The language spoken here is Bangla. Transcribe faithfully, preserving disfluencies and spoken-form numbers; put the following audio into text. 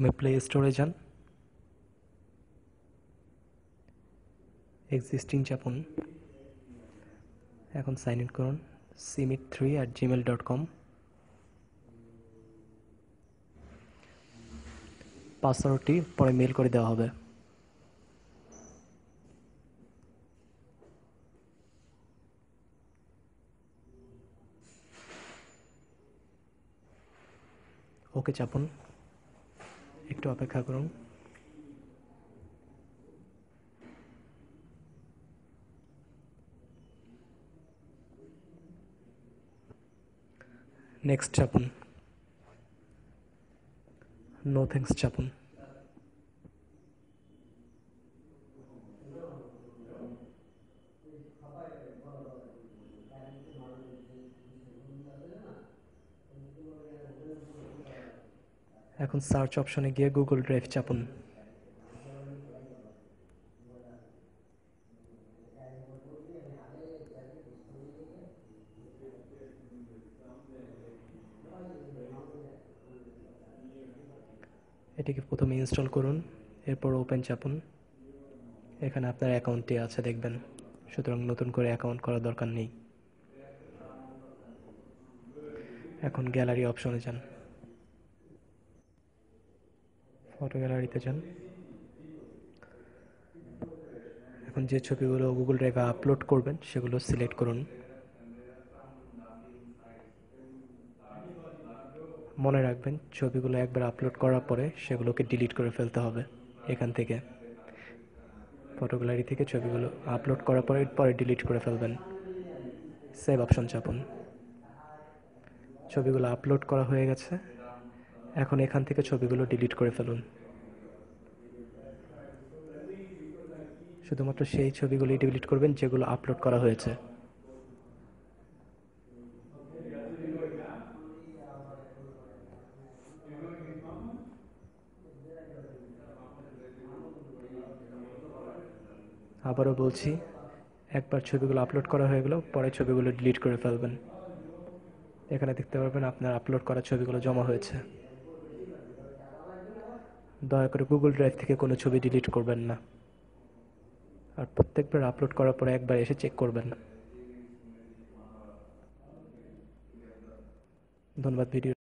तुम्हें प्ले स्टोरे जान, एक्सिस्टिंग चापुन, এখন সাইন ইন করুন simit three at gmail dot com। পাসওয়ার্ডটি পরে মেইল করে দেওয়া হবে। ওকে চাপুন, একটু অপেক্ষা করুন। Next chapun, no thanks chapun, এখন search option এ গিয়ে Google Drive chapun। এটিকে প্রথমে ইনস্টল করুন, এরপর ওপেন চাপুন। এখানে আপনার অ্যাকাউন্টটি আছে দেখবেন, সুতরাং নতুন করে অ্যাকাউন্ট করার দরকার নেই। এখন গ্যালারি অপশনে যান, ফটো গ্যালারিতে যান। এখন যে ছবিগুলো গুগল ড্রাইভে আপলোড করবেন সেগুলো সিলেক্ট করুন। মনে রাখবেন ছবিগুলো একবার আপলোড করার পরে সেগুলোকে ডিলিট করে ফেলতে হবে। এখান থেকে ফটো গ্যালারি থেকে ছবিগুলো আপলোড করার পরে পরে ডিলিট করে ফেলবেন। সেভ অপশন চাপুন। ছবিগুলো আপলোড করা হয়ে গেছে, এখন এখান থেকে ছবিগুলো ডিলিট করে ফেলুন। শুধুমাত্র সেই ছবিগুলোই ডিলিট করবেন যেগুলো আপলোড করা হয়েছে। আবারও বলছি, একবার ছবিগুলো আপলোড করা হয়ে গেল, পরে ছবিগুলো ডিলিট করে ফেলবেন। এখানে দেখতে পারবেন আপনার আপলোড করা ছবিগুলো জমা হয়েছে। দয়া করে গুগল ড্রাইভ থেকে কোনো ছবি ডিলিট করবেন না, আর প্রত্যেকবার আপলোড করার পরে একবার এসে চেক করবেন। ধন্যবাদ ভিডিও।